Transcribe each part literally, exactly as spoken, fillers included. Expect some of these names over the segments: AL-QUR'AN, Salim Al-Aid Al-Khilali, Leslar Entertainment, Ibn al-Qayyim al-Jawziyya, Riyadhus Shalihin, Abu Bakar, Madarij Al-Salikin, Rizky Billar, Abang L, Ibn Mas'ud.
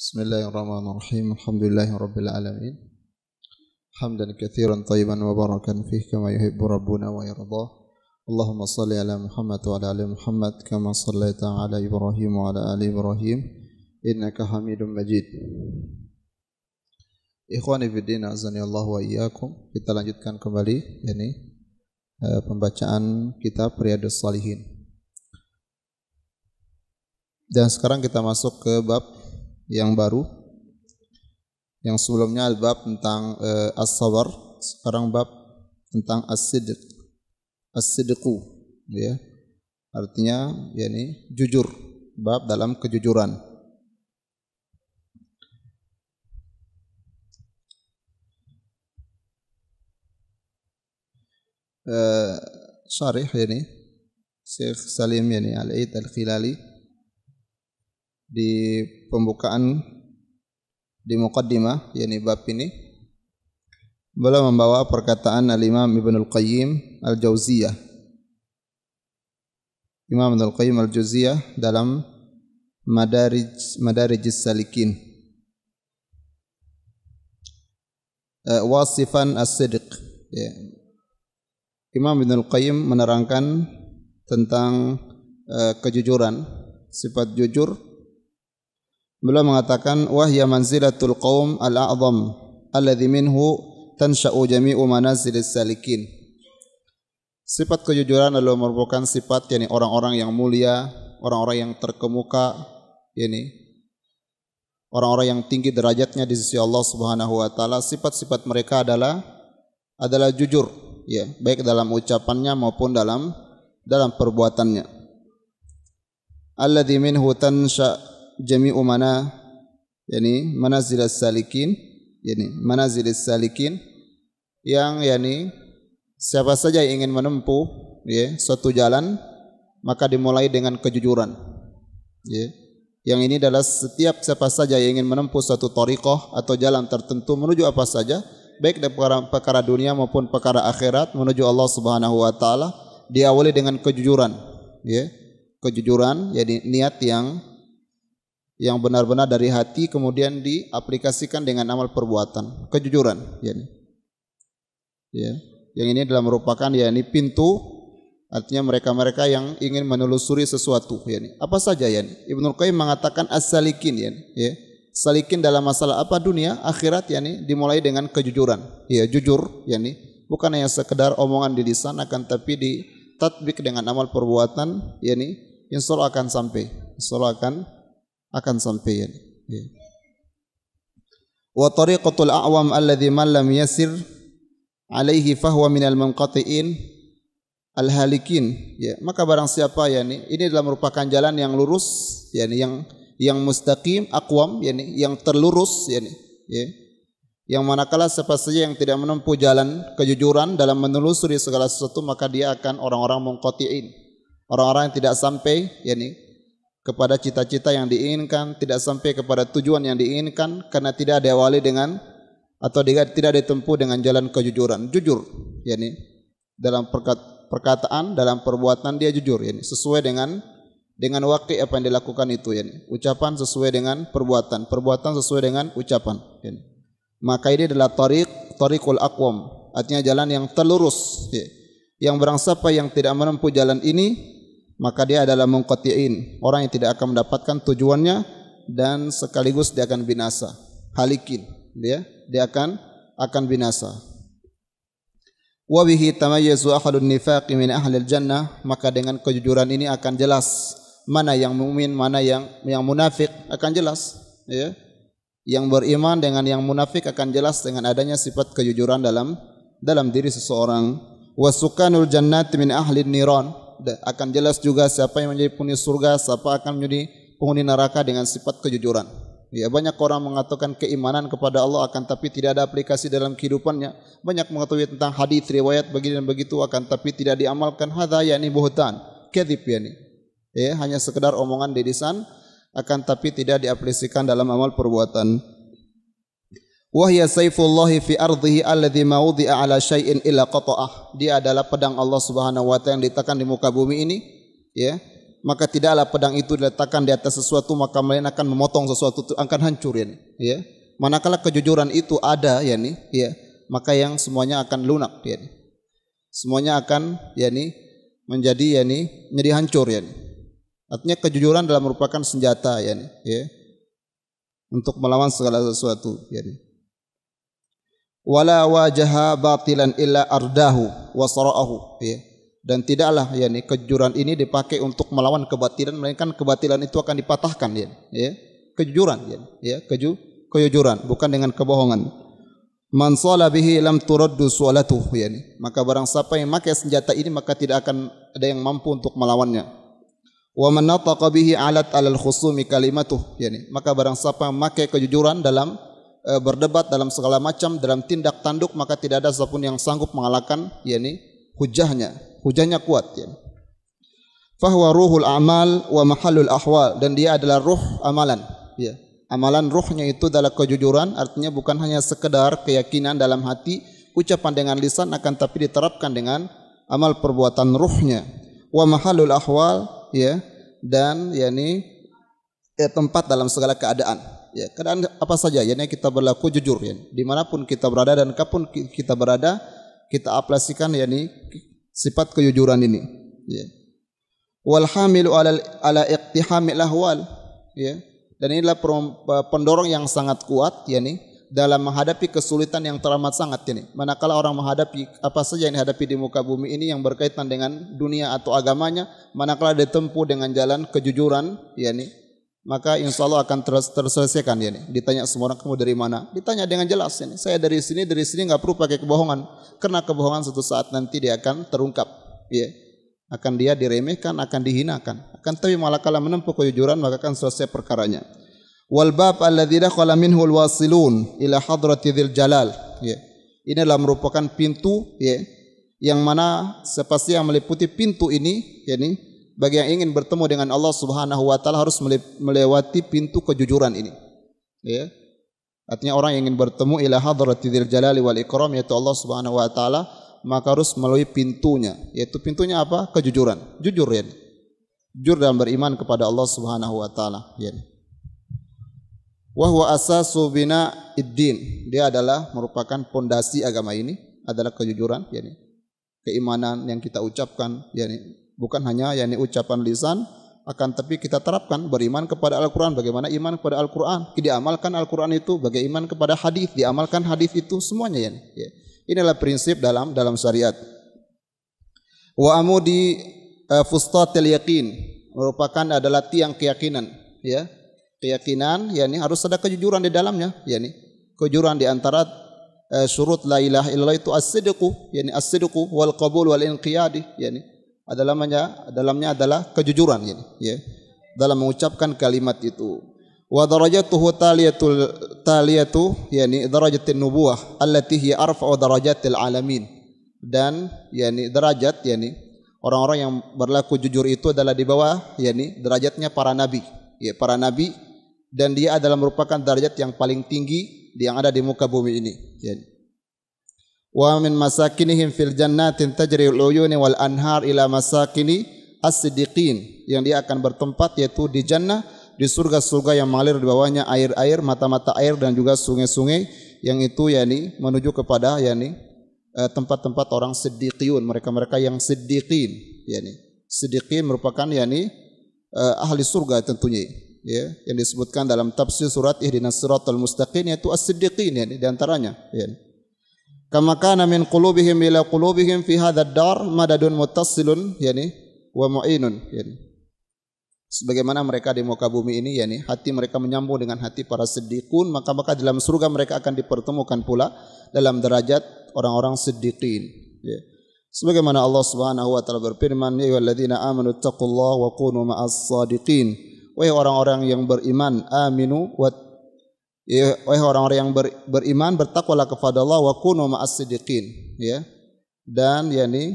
Bismillahirrahmanirrahim. Alhamdulillahirabbil alamin. Hamdan katsiran thayyiban mubarakan fihi kama yuhibbu rabbuna wa yarda. Allahumma shalli ala Muhammad wa ala ali Muhammad kama shallaita ala Ibrahim wa ala ali Ibrahim innaka Hamidum Majid. Ikhwani fi din, azani Allah wa iyyakum. Kita lanjutkan kembali yakni pembacaan kitab Riyadhus Shalihin. Dan sekarang kita masuk ke bab yang baru. Yang sebelumnya bab tentang e, as-sabar, sekarang bab tentang as-sidq. As-sidqu, ya. Artinya yakni jujur, bab dalam kejujuran. E, syarih yakni Syekh Salim yakni Al-Aid Al-Khilali di pembukaan di muqaddimah yakni bab ini beliau membawa perkataan al-Imam Ibn al-Qayyim al-Jawziyya. Imam Ibn al-Qayyim al-Jawziyya dalam Madarij Madarij Al-Salikin uh, wasifan as-sidq. Yeah. Imam Ibn al-Qayyim menerangkan tentang uh, kejujuran, sifat jujur. Beliau mengatakan wahya manzilatul qaum al-a'zam alladhi minhu tansha'u jami'u manazilis salikin. Sifat kejujuran adalah merupakan sifat yakni orang-orang yang mulia, orang-orang yang terkemuka, yakni orang-orang yang tinggi derajatnya di sisi Allah Subhanahu wa taala. Sifat-sifat mereka adalah adalah jujur, ya, baik dalam ucapannya maupun dalam dalam perbuatannya. Alladhi minhu tansha'u jami'u mana yani manazilis salikin yani manazilis salikin yang yani siapa saja yang ingin menempuh ya suatu jalan maka dimulai dengan kejujuran, ya. Yang ini adalah setiap siapa saja yang ingin menempuh suatu thariqah atau jalan tertentu menuju apa saja baik dari perkara, perkara dunia maupun perkara akhirat menuju Allah Subhanahu wa taala diawali dengan kejujuran, ya. Kejujuran yakni niat yang yang benar-benar dari hati kemudian diaplikasikan dengan amal perbuatan, kejujuran yakni. Ya, yang ini adalah merupakan yakni pintu, artinya mereka-mereka yang ingin menelusuri sesuatu yakni. Apa saja yakni? Ibnu al-Qayyim mengatakan as-salikin yakni, ya. Salikin dalam masalah apa? Dunia, akhirat yakni dimulai dengan kejujuran. Ya, jujur yakni bukan hanya sekedar omongan di lisan akan tapi ditatbik dengan amal perbuatan yakni insyaallah akan sampai. Insyaallah akan akan sampai. Wa tariqatul a'wam alladhi man lam yasir alaihi fahuwa minal munqatiin al-halikin. Ya, maka barang siapa yakni ini adalah merupakan jalan yang lurus yakni yang yang mustaqim, aqwam yakni yang terlurus yakni, ya. Yang manakala siapa saja yang tidak menempuh jalan kejujuran dalam menelusuri segala sesuatu maka dia akan orang-orang munqatiin. Orang-orang yang tidak sampai yakni kepada cita-cita yang diinginkan, tidak sampai kepada tujuan yang diinginkan karena tidak diawali dengan atau tidak ditempuh dengan jalan kejujuran. Jujur yakni dalam perkataan, dalam perbuatan dia jujur yakni sesuai dengan dengan waqi' apa yang dilakukan itu yakni. Ucapan sesuai dengan perbuatan, perbuatan sesuai dengan ucapan yakni. Maka ini adalah tariq, tariqul aqwam, artinya jalan yang terlurus yakni. Yang barang siapa yang tidak menempuh jalan ini maka dia adalah munqatiin, orang yang tidak akan mendapatkan tujuannya dan sekaligus dia akan binasa. Halikin, dia dia akan akan binasa. Wa bihi tamayyazu ahlun nifaq min ahlil jannah, maka dengan kejujuran ini akan jelas mana yang mukmin, mana yang yang munafik akan jelas, ya. Yang beriman dengan yang munafik akan jelas dengan adanya sifat kejujuran dalam dalam diri seseorang. Wa sukanul jannati min ahlin niran, akan jelas juga siapa yang menjadi penghuni surga, siapa akan menjadi penghuni neraka dengan sifat kejujuran. Ya, banyak orang mengatakan keimanan kepada Allah akan tapi tidak ada aplikasi dalam kehidupannya. Banyak mengetahui tentang hadis, riwayat begini dan begitu akan tapi tidak diamalkan. Hadza yani buhtan, kadzib yani. Ya, hanya sekedar omongan di lisan akan tapi tidak diaplikasikan dalam amal perbuatan. Wa hiya sayfullahi fi ardhihi alladhi ma wudi'a ala syai'in illa qata'ah. Dia adalah pedang Allah Subhanahu wa taala yang diletakkan di muka bumi ini, ya. maka tidaklah pedang itu diletakkan di atas sesuatu, maka melainkan memotong sesuatu, akan hancur ya, ya. Manakala kejujuran itu ada ya, nih, ya, maka yang semuanya akan lunak ya, nih. Semuanya akan ya, nih, menjadi ya, nih, menjadi hancur ya, nih. Artinya kejujuran adalah merupakan senjata ya, nih, ya, untuk melawan segala sesuatu ya, nih. Wala wajaha batilan illa ardahu wa sara'ahu ya. Dan tidaklah yakni kejujuran ini dipakai untuk melawan kebatilan, melainkan kebatilan itu akan dipatahkan ya. Ya. Kejujuran ya. Ya, keju kejujuran bukan dengan kebohongan. Man shala bihi lam turaddu salatuhu ya. Maka barang siapa yang memakai senjata ini maka tidak akan ada yang mampu untuk melawannya. Wa man nataqa bihi alat alal khusumi kalimatuhu ya. Maka barang siapa yang memakai kejujuran dalam berdebat, dalam segala macam, dalam tindak tanduk, maka tidak ada satupun yang sanggup mengalahkan yakni hujahnya. Hujahnya kuat ya. Fahuwa ruhul amal wa mahallul ahwal, dan dia adalah ruh amalan ya. Amalan ruhnya itu adalah kejujuran, artinya bukan hanya sekedar keyakinan dalam hati, ucapan dengan lisan, akan tapi diterapkan dengan amal perbuatan ruhnya. Wa mahallul ahwal ya, dan yakni ya, tempat dalam segala keadaan. Ya, keadaan apa saja yang kita berlaku jujur ya, dimanapun kita berada dan kapan kita berada, kita aplikasikan yakni sifat kejujuran ini ya. Wal hamilu ala ala iqtihamil ahwal ya, dan inilah pendorong yang sangat kuat yakni dalam menghadapi kesulitan yang teramat sangat yakni manakala orang menghadapi apa saja yang dihadapi di muka bumi ini yang berkaitan dengan dunia atau agamanya, manakala ditempuh dengan jalan kejujuran yakni maka insya Allah akan terselesaikan ya nih. Ditanya semua orang, kamu dari mana? Ditanya dengan jelas ya nih. Saya dari sini, dari sini nggak perlu pakai kebohongan, karena kebohongan suatu saat nanti dia akan terungkap, ya. Akan dia diremehkan, akan dihinakan. Akan tapi malakala menempuh kejujuran maka akan selesai perkaranya. Wal bab alladzi dakhala minhu alwasilun ila hadrati dzil jalal. Ya. Ini adalah merupakan pintu, ya, yang mana sepasti yang meliputi pintu ini, ya nih, bagi yang ingin bertemu dengan Allah Subhanahu wa taala harus melewati pintu kejujuran ini. Ya. Artinya orang yang ingin bertemu ila hadratil jalali wal ikram yaitu Allah Subhanahu wa taala, maka harus melalui pintunya. Yaitu pintunya apa? Kejujuran. Jujur ya. Jujur dalam beriman kepada Allah Subhanahu wa taala, ya. Wa huwa asasu bina'id din. Dia adalah merupakan pondasi agama ini, adalah kejujuran, ya. Keimanan yang kita ucapkan, ya. Bukan hanya yakni ucapan lisan, akan tapi kita terapkan beriman kepada Al-Quran. Bagaimana iman kepada Al-Quran? Diamalkan Al-Quran itu. Bagaimana iman kepada hadis? Diamalkan hadis itu semuanya. Yani. Ya. Inilah prinsip dalam dalam syariat. Wa amudi uh, fustatil yakin, merupakan adalah tiang keyakinan. Ya. Keyakinan, yakni harus ada kejujuran di dalamnya. Yani. Kejujuran di antara uh, syurut la ilaha illallah itu as-sidqu, yani as-sidqu wal qabul wal inqiyadi. Yani. Dalamnya, dalamnya adalah kejujuran ini, ya, dalam mengucapkan kalimat itu. Wa darajatuhu taliyatul taliyatu yani darajatin nubuwah allati hiya arfa'u darajatil alamin, dan yani derajat yani orang-orang yang berlaku jujur itu adalah di bawah yani derajatnya para nabi, ya, para nabi, dan dia adalah merupakan derajat yang paling tinggi yang ada di muka bumi ini yani. Wa min masakinihim fil jannatin tajri al-uyun wal anhar ila masakini as-siddiqin, yang dia akan bertempat yaitu di jannah, di surga-surga yang mengalir di bawahnya air-air, mata-mata air, dan juga sungai-sungai yang itu yakni menuju kepada yakni tempat-tempat orang siddiqiyun, mereka-mereka yang siddiqin yakni. Siddiqin merupakan yakni ahli surga tentunya ya, yang disebutkan dalam tafsir surat Ihdinas Siratal Mustaqim yaitu as-siddiqin yakni di antaranya yakni. Kama kana min qulubihim ila qulubihim fi hadha ad-dar madadun muttasilun yani wa mu'inun yani. Sebagaimana mereka di muka bumi ini yani hati mereka menyambung dengan hati para siddiqun, maka maka dalam surga mereka akan dipertemukan pula dalam derajat orang-orang siddiqin ya. Sebagaimana Allah Subhanahu wa taala berfirman, ya ayyuhalladzina amanu taqullaha wa kunu ma'as shadiqin. Wahai orang-orang yang beriman, aminu wa ya, orang-orang yang ber, beriman bertakwalah kepada Allah wa kunu ma'as-siddiqin ya, dan yakni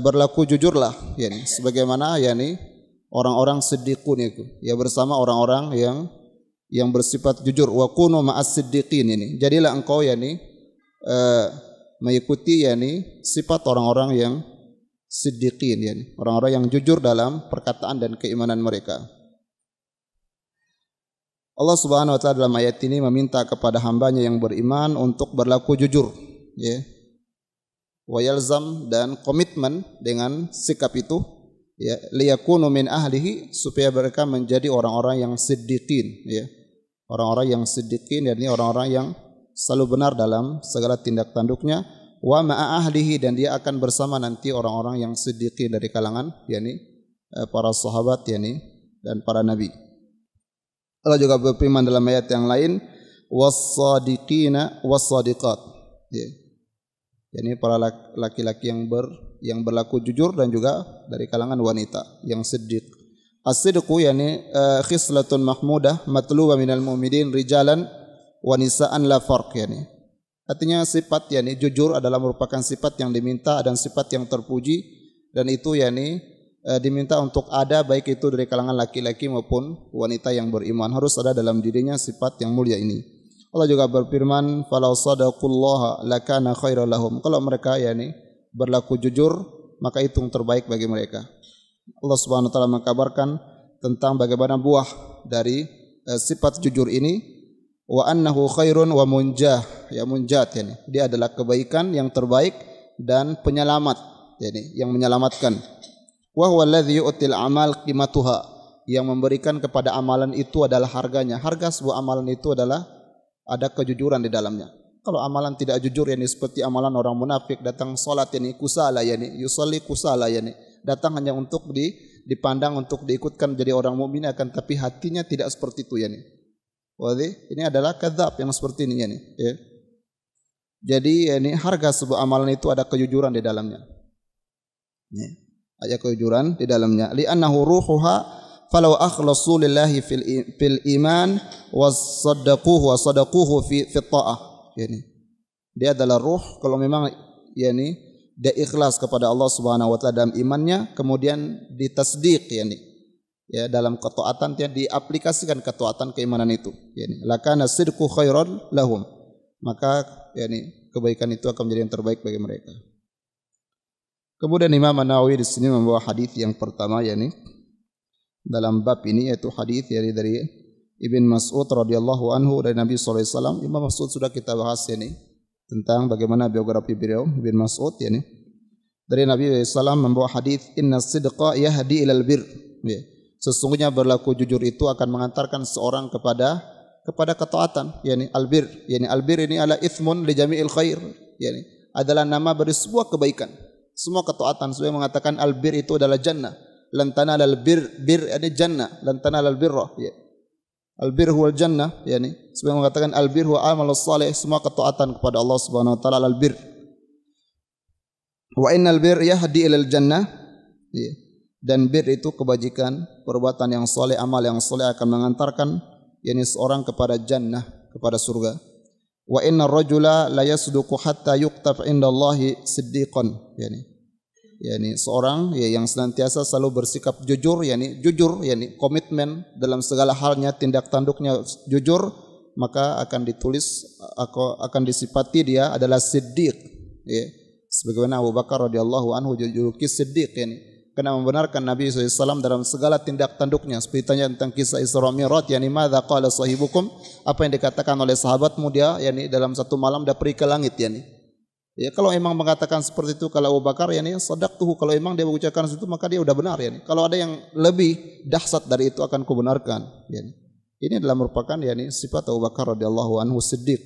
berlaku jujurlah yakni sebagaimana yakni orang-orang siddiqun itu ya, bersama orang-orang yang yang bersifat jujur. Wa kunu ma'as-siddiqin ini, jadilah engkau yakni uh, mengikuti yakni sifat orang-orang yang siddiqin, yani orang-orang yang jujur dalam perkataan dan keimanan mereka. Allah Subhanahu wa taala dalam ayat ini meminta kepada hambanya yang beriman untuk berlaku jujur, ya. Wa yalzam, dan komitmen dengan sikap itu, ya, liyakunu min ahlihi, supaya mereka menjadi orang-orang yang siddiqin, ya. Orang-orang yang siddiqin, yakni orang-orang yang selalu benar dalam segala tindak tanduknya. Wa ma'a ahlihi, dan dia akan bersama nanti orang-orang yang siddiqin dari kalangan, yakni para sahabat, yakni dan para nabi. Allah juga berfirman dalam ayat yang lain, was-sadiqina was-sadiqat, ya. Yakni para laki-laki yang ber yang berlaku jujur dan juga dari kalangan wanita yang siddiq. As-sidqu yakni uh, khislatun mahmudah matluba minal mu'minin rijalan wa nisaan la farq, yakni artinya sifat, yakni jujur adalah merupakan sifat yang diminta dan sifat yang terpuji, dan itu yakni e, diminta untuk ada, baik itu dari kalangan laki-laki maupun wanita yang beriman, harus ada dalam dirinya sifat yang mulia ini. Allah juga berfirman, "Falau sadaqullaha lakana khairal lahum." Kalau mereka yakni berlaku jujur, maka itu yang terbaik bagi mereka. Allah Subhanahu wa taala mengkabarkan tentang bagaimana buah dari e, sifat jujur ini. Wa annahu khairun wa munjah, ya munjat, yani dia adalah kebaikan yang terbaik dan penyelamat, yani yang menyelamatkan. Wa huwa alladhi yu'til amal qimatuha, yang memberikan kepada amalan itu adalah harganya. Harga sebuah amalan itu adalah ada kejujuran di dalamnya. Kalau amalan tidak jujur, yani seperti amalan orang munafik, datang salat yani kusala, yani yusalli kusala, yani datang hanya untuk di dipandang untuk diikutkan jadi orang mukmin, akan tapi hatinya tidak seperti itu, yani Wadih, ini adalah kadzab yang seperti ini, yani, ya. Jadi ini harga sebuah amalan itu ada kejujuran di dalamnya. Ya. Ada kejujuran di dalamnya. Li'annahu ruhuha falau akhlasu lillahi fil fil iman wasaddaquhu wasadaquhu fi fi ta'ah. Yani dia adalah ruh, kalau memang yani dia ikhlas kepada Allah Subhanahu wa taala dalam imannya, kemudian ditasdiq, yani ya, dalam ketaatan, dia diaplikasikan ketaatan keimanan itu, yakni lakana sidqu khairan lahum, maka yakni kebaikan itu akan menjadi yang terbaik bagi mereka. Kemudian Imam An-Nawawi di sini membawa hadis yang pertama, yakni dalam bab ini, yaitu hadis yakni dari Ibn Mas'ud radhiyallahu anhu dari Nabi sallallahu alaihi wasallam. Imam Mas'ud sudah kita bahas, yakni tentang bagaimana biografi beliau Ibn Mas'ud, yakni dari Nabi sallallahu alaihi wasallam membawa hadis inna sidqa yahdi ilal bir, ya. Sesungguhnya berlaku jujur itu akan mengantarkan seorang kepada kepada ketaatan, yakni albir, yakni albir ini ala ithmun li jami'il khair, yakni adalah nama bagi sebuah kebaikan, semua ketaatan. Sebagian mengatakan albir itu adalah jannah, lan tanala albir bir yakni jannah, lan tanala albirra, ya. Albir huwal jannah, yakni sebagian mengatakan albir huwa amalus salih, semua ketaatan kepada Allah Subhanahu wa taala albir. Wa innal bir yahdi ilal jannah, ya. Dan bir itu kebajikan, perbuatan yang soleh, amal yang soleh akan mengantarkan yakni seorang kepada jannah, kepada surga. Wa inna rajula la yasduqu hatta yuqtaf indallahi siddiqan, yakni yakni seorang ya, yang senantiasa selalu bersikap jujur, yakni jujur, yakni komitmen dalam segala halnya, tindak tanduknya jujur, maka akan ditulis, akan disifati dia adalah siddiq, ya. Sebagaimana Abu Bakar radhiyallahu anhu dijuluki siddiq, yakni karena membenarkan Nabi sallallahu alaihi wasallam dalam segala tindak tanduknya. Seperti tanya tentang kisah Isra Mi'raj, yakni madza qala sahibukum, apa yang dikatakan oleh sahabatmu, dia yakni dalam satu malam dah pergi ke langit, yakni. Ya, kalau emang mengatakan seperti itu kalau Abu Bakar, yakni sadaqtuhu, kalau emang dia mengucapkan seperti itu maka dia sudah benar, yakni. Kalau ada yang lebih dahsyat dari itu akan kubenarkan, yakni. Ini adalah merupakan yakni sifat Abu Bakar radhiyallahu anhu siddiq.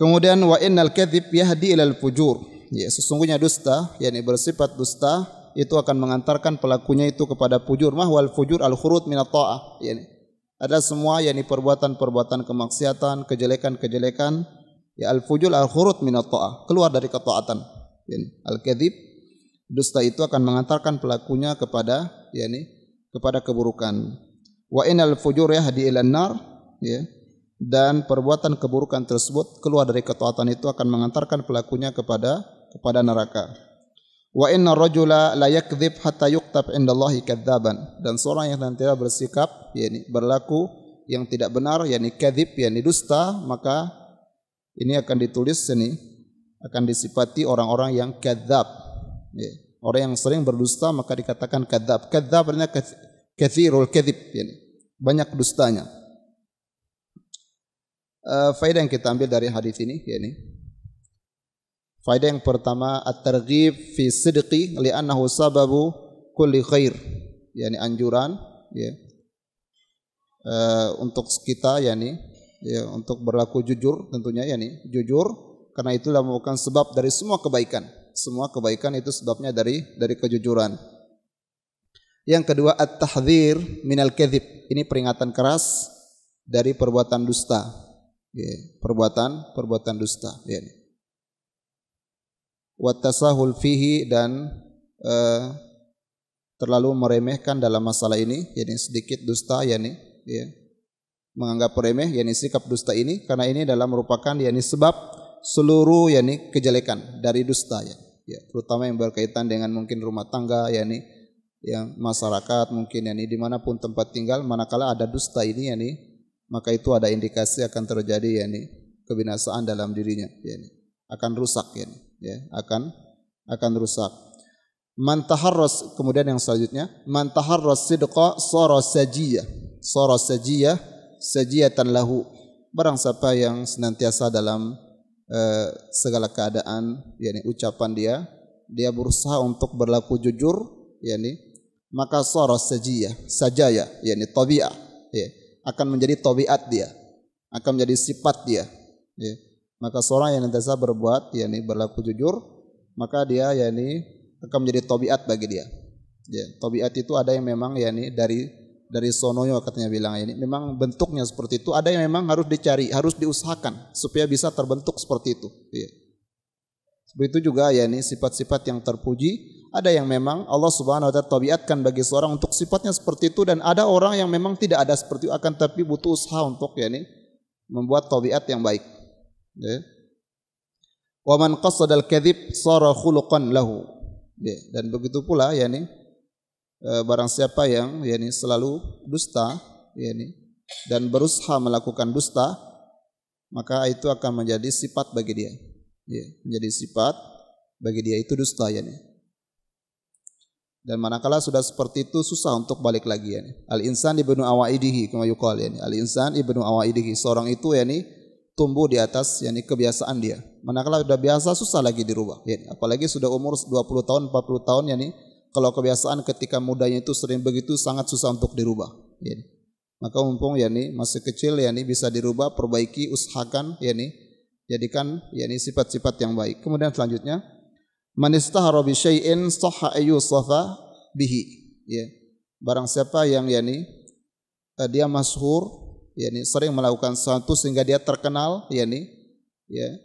Kemudian wa innal kadhib yahdi ilal fujur. Ya, sesungguhnya dusta, yakni bersifat dusta, itu akan mengantarkan pelakunya itu kepada fujur. Mahwal fujur al-khurud minat ta'ah, yakni ada semua yakni perbuatan-perbuatan kemaksiatan, kejelekan-kejelekan, ya al-fujur al-khurud minat ta'ah, keluar dari ketaatan, yakni al-kadzib, dusta itu akan mengantarkan pelakunya kepada yakni kepada keburukan. Wa inal fujur yahdi ilan nar, ya. Dan perbuatan keburukan tersebut, keluar dari ketaatan itu akan mengantarkan pelakunya kepada kepada neraka. Wa inna rajula la yakdzib hatta yuqtab indallahi kadzaban, dan seorang yang nantinya bersikap yakni berlaku yang tidak benar, yakni kadzib, yakni dusta, maka ini akan ditulis yakni akan disifati orang-orang yang kadzab. Ya. Orang yang sering berdusta maka dikatakan kadzab. Kadzab artinya kathirul kadzib, yani banyak dustanya. Uh, faedah yang kita ambil dari hadis ini, yani faedah yang pertama at-targhib fi sidqi li'annahu sababu kulli khair, yani anjuran, ya. Uh, untuk kita, yani ya, untuk berlaku jujur tentunya, yani jujur karena itulah merupakan sebab dari semua kebaikan. Semua kebaikan itu sebabnya dari dari kejujuran. Yang kedua at-tahdhir minal kadhib. Ini peringatan keras dari perbuatan dusta. Ya, perbuatan perbuatan dusta. Ya. Wat-tasahul fihi, dan uh, terlalu meremehkan dalam masalah ini, yakni sedikit dusta, yakni ya, menganggap remeh yakni sikap dusta ini karena ini adalah merupakan yakni sebab seluruh yakni kejelekan dari dusta, ya. Ya, terutama yang berkaitan dengan mungkin rumah tangga, yakni yang masyarakat mungkin yakni dimanapun tempat tinggal, manakala ada dusta ini yakni maka itu ada indikasi akan terjadi yakni kebinasaan dalam dirinya, yakni akan rusak, yakni ya, akan akan rusak. Man taharras, kemudian yang selanjutnya man taharras sidqa sara sajiyah. Sara sajiyah sajiyatan lahu. Barang siapa yang senantiasa dalam Uh, segala keadaan, yakni ucapan dia, dia berusaha untuk berlaku jujur, yakni maka saras sajiyah, sajaya, yakni tabiat, ya, akan menjadi tabiat dia, akan menjadi sifat dia. Ya. Maka seorang yang senantiasa berbuat, yakni berlaku jujur, maka dia, yakni akan menjadi tabiat bagi dia. Ya, tabiat itu ada yang memang, yakni dari dari sonoyo katanya bilang ini memang bentuknya seperti itu, ada yang memang harus dicari, harus diusahakan supaya bisa terbentuk seperti itu. Ya. Seperti itu juga ya ini sifat-sifat yang terpuji, ada yang memang Allah Subhanahu wa taala tabiatkan bagi seorang untuk sifatnya seperti itu, dan ada orang yang memang tidak ada seperti itu akan tapi butuh usaha untuk ya ini membuat tabiat yang baik. Ya. Wa man qasada al-kadhib sara khuluqan lahu. Ya. Dan begitu pula ya ini barang siapa yang yakni selalu dusta yakni dan berusaha melakukan dusta maka itu akan menjadi sifat bagi dia, ya, menjadi sifat bagi dia itu dusta yakni. Dan manakala sudah seperti itu susah untuk balik lagi yakni. Al insan ibnu awaidihi kama yuqal yakni. Al insan ibnu awaidihi, seorang itu yakni tumbuh di atas yakni kebiasaan dia. Manakala sudah biasa susah lagi dirubah yakni. Apalagi sudah umur dua puluh tahun, empat puluh tahun yakni kalau kebiasaan ketika mudanya itu sering begitu sangat susah untuk dirubah. Yani. Maka mumpung yani masih kecil yani bisa dirubah, perbaiki, usahakan yani, jadikan yani sifat-sifat yang baik. Kemudian selanjutnya man istahara bi syai'in sahha ayyusafa bihi. Ya. Barang siapa yang yani dia masyhur yani sering melakukan sesuatu sehingga dia terkenal yani ya.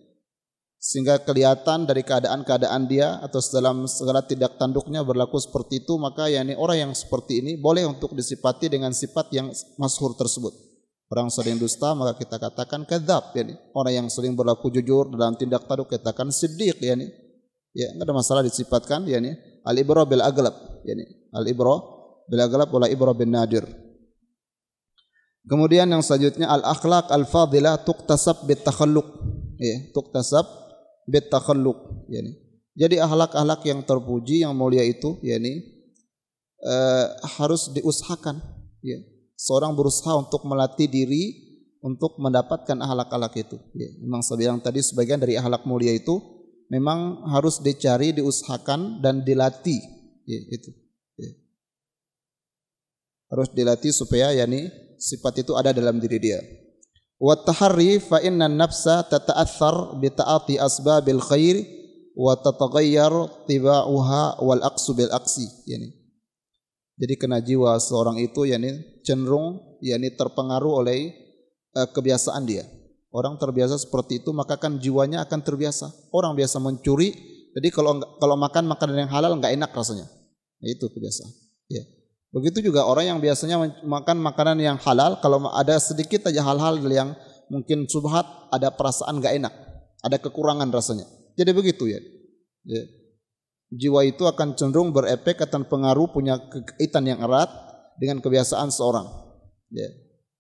Sehingga kelihatan dari keadaan-keadaan dia atau dalam segala tindak tanduknya berlaku seperti itu, maka yakni orang yang seperti ini boleh untuk disifati dengan sifat yang masyhur tersebut. Orang sering dusta maka kita katakan kadzab yakni. Orang yang sering berlaku jujur dalam tindak tanduk katakan siddiq yakni. Ya, enggak ada masalah disifatkan yakni al-ibra bil aghlab yakni. Al-ibra bil aghlab wala ibra bin nadir. Kemudian yang selanjutnya al-akhlaq al-fadilah tuktasab bit takhalluq. Ya, tuktasab bit takhalluk yani. Jadi akhlak-akhlak yang terpuji yang mulia itu yani uh, harus diusahakan ya. Seorang berusaha untuk melatih diri untuk mendapatkan akhlak-akhlak itu ya. Memang saya bilang tadi sebagian dari akhlak mulia itu memang harus dicari, diusahakan dan dilatih ya, itu. Ya. Harus dilatih supaya yani sifat itu ada dalam diri dia. Wa taharri fa inna an-nafsa tata'athar bi ta'ati asbabil khair wa tataghayyar tiba'uha wal aqsu bil aqsi yani. Jadi kena jiwa seorang itu yani cenderung yani terpengaruh oleh uh, kebiasaan dia. Orang terbiasa seperti itu maka kan jiwanya akan terbiasa. Orang biasa mencuri, jadi kalau kalau makan makanan yang halal enggak enak rasanya. Itu kebiasaan. Ya. Yeah. Begitu juga orang yang biasanya makan makanan yang halal, kalau ada sedikit aja hal-hal yang mungkin subhat, ada perasaan gak enak, ada kekurangan rasanya. Jadi begitu ya. Ya. Jiwa itu akan cenderung berefek, akan pengaruh, punya kekaitan yang erat dengan kebiasaan seorang. Ya.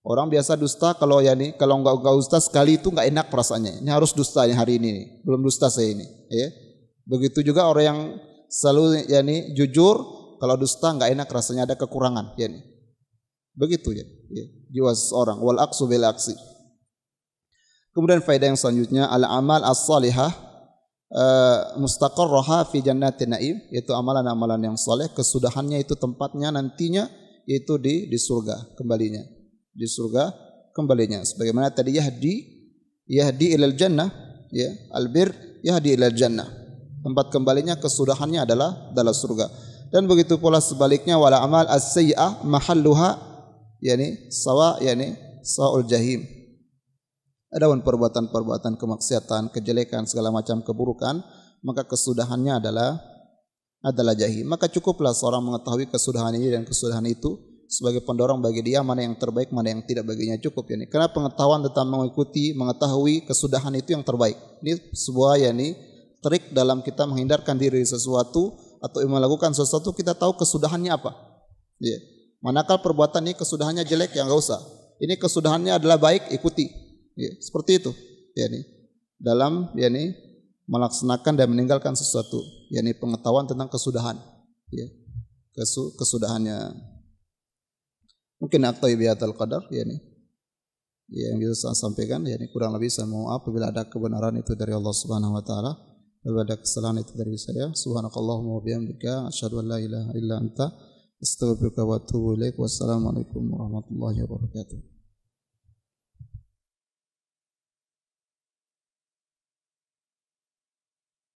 Orang biasa dusta kalau ya nih, kalau enggak enggak dusta sekali itu enggak enak perasaannya. Ini harus dusta hari ini nih. Belum dusta saya ini, ya. Begitu juga orang yang selalu ya nih, jujur, kalau dusta enggak enak rasanya, ada kekurangan, ya nih. Begitu ya, ya. Jiwa seorang wal aqsu bil aqsi. Kemudian faedah yang selanjutnya al amal as-salihah uh, mustaqarraha fi jannatin na'im, yaitu amalan-amalan yang saleh kesudahannya itu tempatnya nantinya itu di di surga kembalinya. Di surga kembalinya sebagaimana tadi yahdi yahdi ilal jannah ya albir yahdi ilal jannah, tempat kembalinya kesudahannya adalah adalah surga. Dan begitu pula sebaliknya wala amal as-sayyi'ah mahalluha yakni sawa yakni saul jahim. Adapun perbuatan-perbuatan kemaksiatan, kejelekan, segala macam keburukan, maka kesudahannya adalah adalah jahim. Maka cukuplah seorang mengetahui kesudahan ini dan kesudahan itu sebagai pendorong bagi dia mana yang terbaik, mana yang tidak baginya cukup yakni. Karena pengetahuan tentang mengikuti, mengetahui kesudahan itu yang terbaik. Ini sebuah yakni trik dalam kita menghindarkan diri dari sesuatu atau melakukan sesuatu kita tahu kesudahannya apa. Ya. Manakala perbuatan ini kesudahannya jelek ya enggak usah. Ini kesudahannya adalah baik ikuti. Ya. Seperti itu yakni. Dalam yakni melaksanakan dan meninggalkan sesuatu yakni pengetahuan tentang kesudahan. Ya. Kesu, kesudahannya mungkin atau ibiatul qadar yakni yang bisa saya sampaikan yakni kurang lebih saya mohon maaf apabila ada kebenaran itu dari Allah Subhanahu wa taala, apabila ada kesalahan itu dari saya. Subhanakallahumma wa bihamdika asyhadu an la ilaha illa anta astaghfiruka wa atubu ilaik. Wassalamualaikum warahmatullahi wabarakatuh.